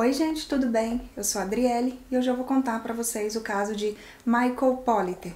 Oi gente, tudo bem? Eu sou a Adriele e hoje eu vou contar para vocês o caso de Michael Politte.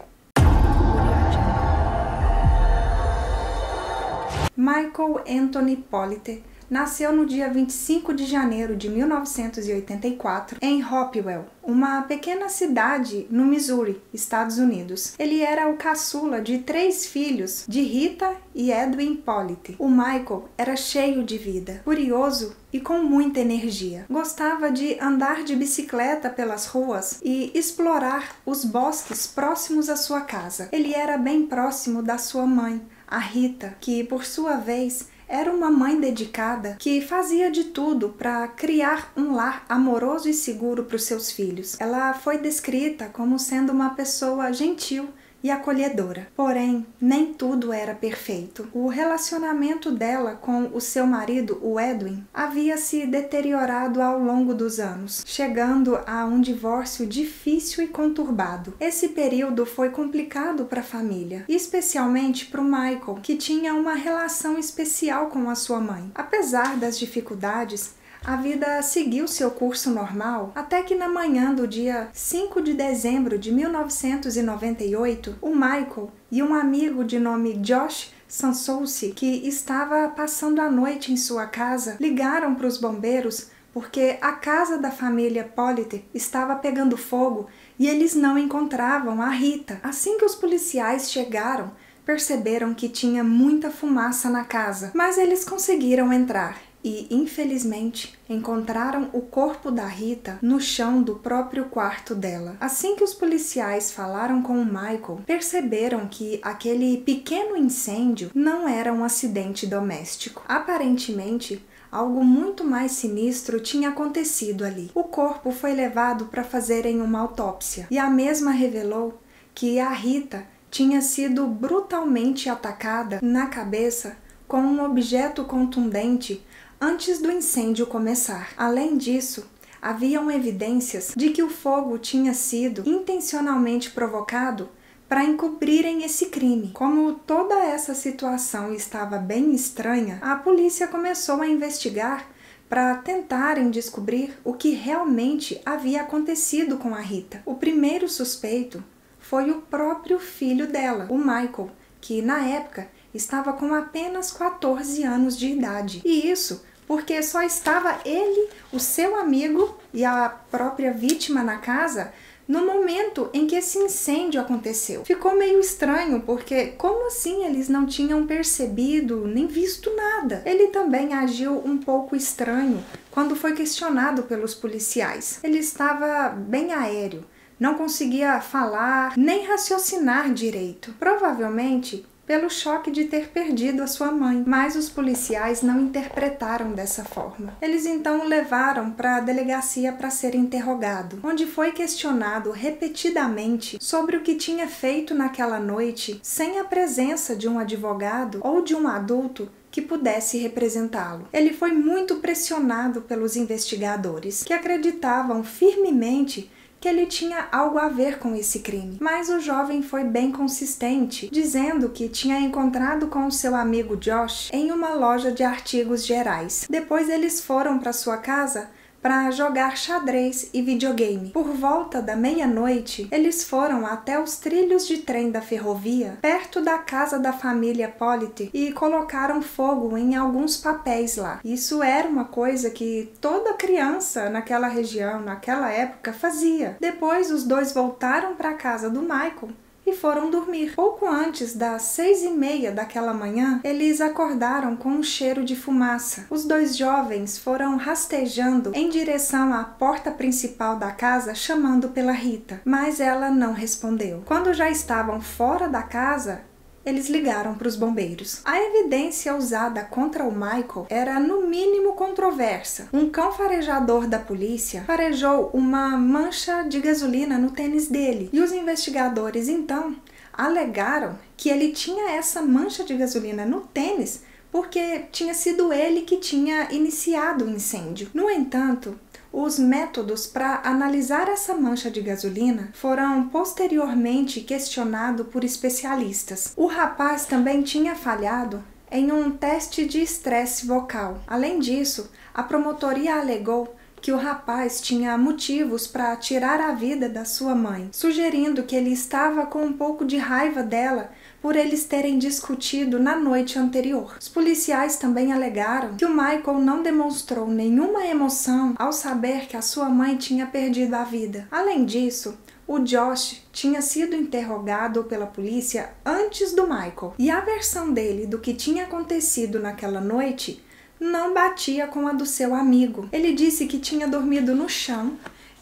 Michael Anthony Politte nasceu no dia 25 de janeiro de 1984 em Hopewell, uma pequena cidade no Missouri, Estados Unidos. Ele era o caçula de 3 filhos de Rita e Edwin Politte. O Michael era cheio de vida, curioso e com muita energia. Gostava de andar de bicicleta pelas ruas e explorar os bosques próximos à sua casa. Ele era bem próximo da sua mãe, a Rita, que por sua vez era uma mãe dedicada que fazia de tudo para criar um lar amoroso e seguro para os seus filhos. Ela foi descrita como sendo uma pessoa gentil e acolhedora. Porém, nem tudo era perfeito. O relacionamento dela com o seu marido, o Edwin, havia se deteriorado ao longo dos anos, chegando a um divórcio difícil e conturbado. Esse período foi complicado para a família, especialmente para o Michael, que tinha uma relação especial com a sua mãe. Apesar das dificuldades, a vida seguiu seu curso normal até que na manhã do dia 5 de dezembro de 1998, o Michael e um amigo de nome Josh Sansouci, que estava passando a noite em sua casa, ligaram para os bombeiros porque a casa da família Politte estava pegando fogo e eles não encontravam a Rita. Assim que os policiais chegaram, perceberam que tinha muita fumaça na casa, mas eles conseguiram entrar. E, infelizmente, encontraram o corpo da Rita no chão do próprio quarto dela. Assim que os policiais falaram com o Michael, perceberam que aquele pequeno incêndio não era um acidente doméstico. Aparentemente, algo muito mais sinistro tinha acontecido ali. O corpo foi levado para fazerem uma autópsia, e a mesma revelou que a Rita tinha sido brutalmente atacada na cabeça com um objeto contundente antes do incêndio começar. Além disso, haviam evidências de que o fogo tinha sido intencionalmente provocado para encobrirem esse crime. Como toda essa situação estava bem estranha, a polícia começou a investigar para tentarem descobrir o que realmente havia acontecido com a Rita. O primeiro suspeito foi o próprio filho dela, o Michael, que na época estava com apenas 14 anos de idade. E isso porque só estava ele, o seu amigo e a própria vítima na casa no momento em que esse incêndio aconteceu. Ficou meio estranho porque como assim eles não tinham percebido nem visto nada? Ele também agiu um pouco estranho quando foi questionado pelos policiais. Ele estava bem aéreo, não conseguia falar nem raciocinar direito, provavelmente pelo choque de ter perdido a sua mãe, mas os policiais não interpretaram dessa forma. Eles então o levaram para a delegacia para ser interrogado, onde foi questionado repetidamente sobre o que tinha feito naquela noite sem a presença de um advogado ou de um adulto que pudesse representá-lo. Ele foi muito pressionado pelos investigadores, que acreditavam firmemente que ele tinha algo a ver com esse crime. Mas o jovem foi bem consistente, dizendo que tinha encontrado com seu amigo Josh em uma loja de artigos gerais. Depois eles foram para sua casa para jogar xadrez e videogame. Por volta da meia-noite, eles foram até os trilhos de trem da ferrovia, perto da casa da família Politte, e colocaram fogo em alguns papéis lá. Isso era uma coisa que toda criança naquela região, naquela época, fazia. Depois, os dois voltaram para a casa do Michael e foram dormir. Pouco antes das 6:30 daquela manhã, eles acordaram com um cheiro de fumaça. Os dois jovens foram rastejando em direção à porta principal da casa, chamando pela Rita, mas ela não respondeu. Quando já estavam fora da casa, eles ligaram para os bombeiros. A evidência usada contra o Michael era, no mínimo, controversa. Um cão farejador da polícia farejou uma mancha de gasolina no tênis dele. E os investigadores, então, alegaram que ele tinha essa mancha de gasolina no tênis porque tinha sido ele que tinha iniciado o incêndio. No entanto, os métodos para analisar essa mancha de gasolina foram posteriormente questionados por especialistas. O rapaz também tinha falhado em um teste de estresse vocal. Além disso, a promotoria alegou que o rapaz tinha motivos para tirar a vida da sua mãe, sugerindo que ele estava com um pouco de raiva dela por eles terem discutido na noite anterior. Os policiais também alegaram que o Michael não demonstrou nenhuma emoção ao saber que a sua mãe tinha perdido a vida. Além disso, o Josh tinha sido interrogado pela polícia antes do Michael, e a versão dele do que tinha acontecido naquela noite não batia com a do seu amigo. Ele disse que tinha dormido no chão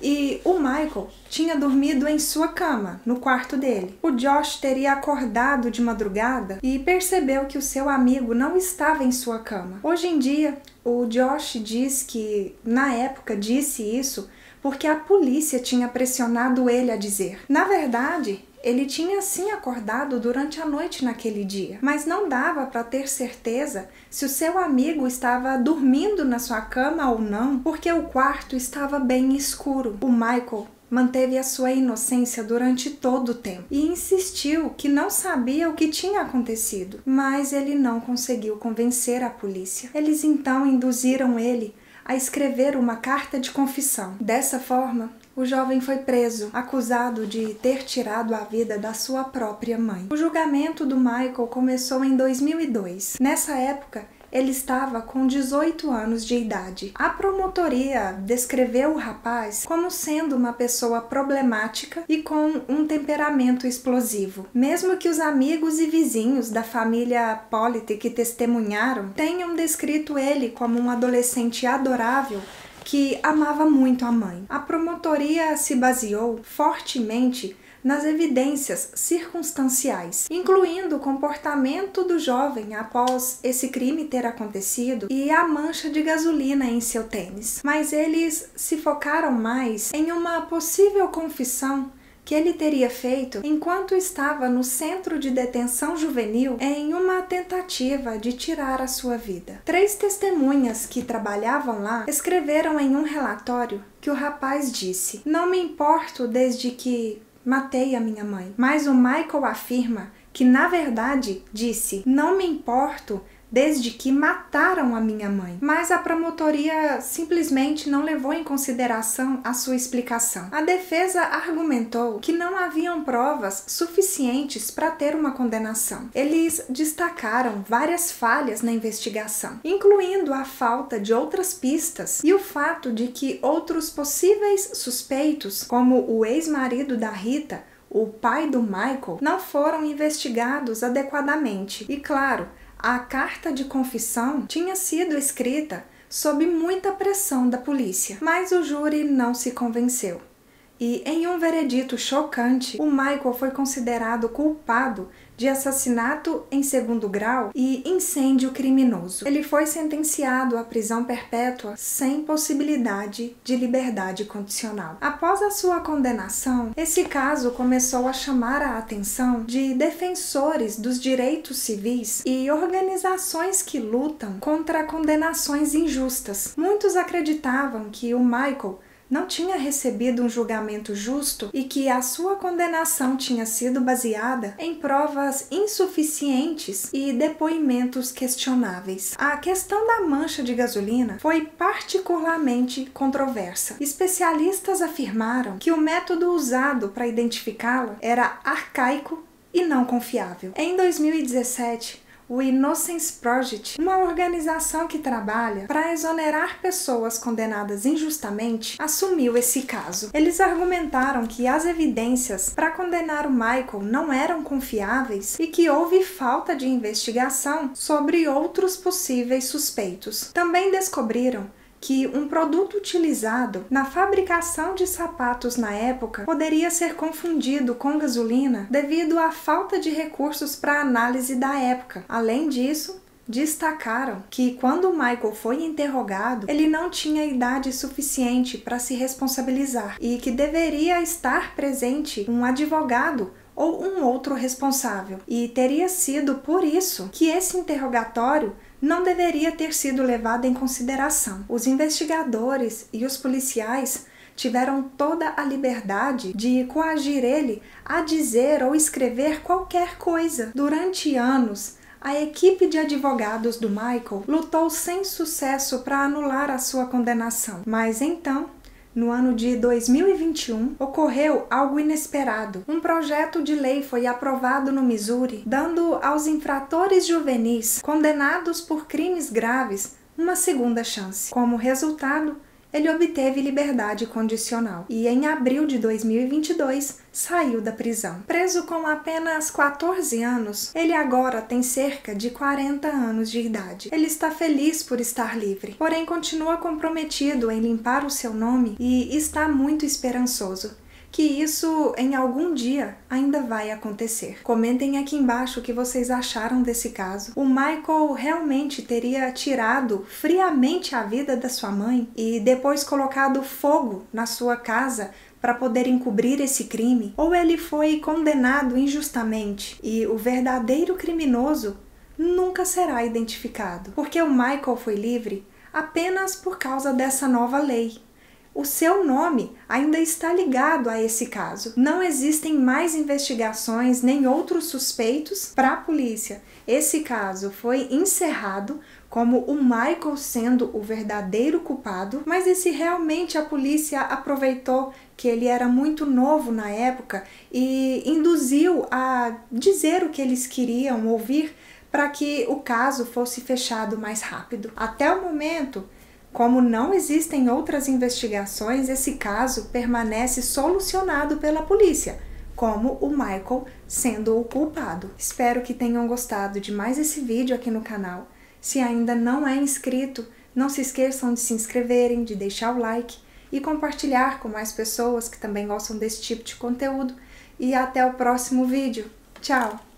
e o Michael tinha dormido em sua cama, no quarto dele. O Josh teria acordado de madrugada e percebeu que o seu amigo não estava em sua cama. Hoje em dia, o Josh diz que, na época, disse isso porque a polícia tinha pressionado ele a dizer. Na verdade, ele tinha sim acordado durante a noite naquele dia, mas não dava para ter certeza se o seu amigo estava dormindo na sua cama ou não, porque o quarto estava bem escuro. O Michael manteve a sua inocência durante todo o tempo e insistiu que não sabia o que tinha acontecido, mas ele não conseguiu convencer a polícia. Eles então induziram ele a escrever uma carta de confissão. Dessa forma, o jovem foi preso, acusado de ter tirado a vida da sua própria mãe. O julgamento do Michael começou em 2002. Nessa época, ele estava com 18 anos de idade. A promotoria descreveu o rapaz como sendo uma pessoa problemática e com um temperamento explosivo. Mesmo que os amigos e vizinhos da família Politte que testemunharam tenham descrito ele como um adolescente adorável que amava muito a mãe, a promotoria se baseou fortemente nas evidências circunstanciais, incluindo o comportamento do jovem após esse crime ter acontecido e a mancha de gasolina em seu tênis. Mas eles se focaram mais em uma possível confissão que ele teria feito enquanto estava no centro de detenção juvenil em uma tentativa de tirar a sua vida. 3 testemunhas que trabalhavam lá escreveram em um relatório que o rapaz disse: "Não me importo desde que matei a minha mãe." Mas o Michael afirma que, na verdade, disse: "Não me importo desde que mataram a minha mãe." Mas a promotoria simplesmente não levou em consideração a sua explicação. A defesa argumentou que não haviam provas suficientes para ter uma condenação. Eles destacaram várias falhas na investigação, incluindo a falta de outras pistas e o fato de que outros possíveis suspeitos, como o ex-marido da Rita, o pai do Michael, não foram investigados adequadamente. E claro, a carta de confissão tinha sido escrita sob muita pressão da polícia, mas o júri não se convenceu. E em um veredito chocante, o Michael foi considerado culpado de assassinato em segundo grau e incêndio criminoso. Ele foi sentenciado à prisão perpétua sem possibilidade de liberdade condicional. Após a sua condenação, esse caso começou a chamar a atenção de defensores dos direitos civis e organizações que lutam contra condenações injustas. Muitos acreditavam que o Michael não tinha recebido um julgamento justo e que a sua condenação tinha sido baseada em provas insuficientes e depoimentos questionáveis. A questão da mancha de gasolina foi particularmente controversa. Especialistas afirmaram que o método usado para identificá-la era arcaico e não confiável. Em 2017, o Innocence Project, uma organização que trabalha para exonerar pessoas condenadas injustamente, assumiu esse caso. Eles argumentaram que as evidências para condenar o Michael não eram confiáveis e que houve falta de investigação sobre outros possíveis suspeitos. Também descobriram que um produto utilizado na fabricação de sapatos na época poderia ser confundido com gasolina devido à falta de recursos para análise da época. Além disso, destacaram que quando Michael foi interrogado, ele não tinha idade suficiente para se responsabilizar e que deveria estar presente um advogado ou um outro responsável. E teria sido por isso que esse interrogatório não deveria ter sido levado em consideração. Os investigadores e os policiais tiveram toda a liberdade de coagir ele a dizer ou escrever qualquer coisa. Durante anos, a equipe de advogados do Michael lutou sem sucesso para anular a sua condenação. Mas então, no ano de 2021, ocorreu algo inesperado. Um projeto de lei foi aprovado no Missouri, dando aos infratores juvenis condenados por crimes graves uma segunda chance. Como resultado, ele obteve liberdade condicional e, em abril de 2022, saiu da prisão. Preso com apenas 14 anos, ele agora tem cerca de 40 anos de idade. Ele está feliz por estar livre, porém continua comprometido em limpar o seu nome e está muito esperançoso que isso, em algum dia, ainda vai acontecer. Comentem aqui embaixo o que vocês acharam desse caso. O Michael realmente teria tirado friamente a vida da sua mãe e depois colocado fogo na sua casa para poder encobrir esse crime? Ou ele foi condenado injustamente e o verdadeiro criminoso nunca será identificado? Porque o Michael foi livre apenas por causa dessa nova lei. O seu nome ainda está ligado a esse caso. Não existem mais investigações nem outros suspeitos para a polícia. Esse caso foi encerrado como o Michael sendo o verdadeiro culpado, mas e se realmente a polícia aproveitou que ele era muito novo na época e induziu a dizer o que eles queriam ouvir para que o caso fosse fechado mais rápido? Até o momento, como não existem outras investigações, esse caso permanece solucionado pela polícia, como o Michael sendo o culpado. Espero que tenham gostado de mais esse vídeo aqui no canal. Se ainda não é inscrito, não se esqueçam de se inscreverem, de deixar o like e compartilhar com mais pessoas que também gostam desse tipo de conteúdo. E até o próximo vídeo. Tchau!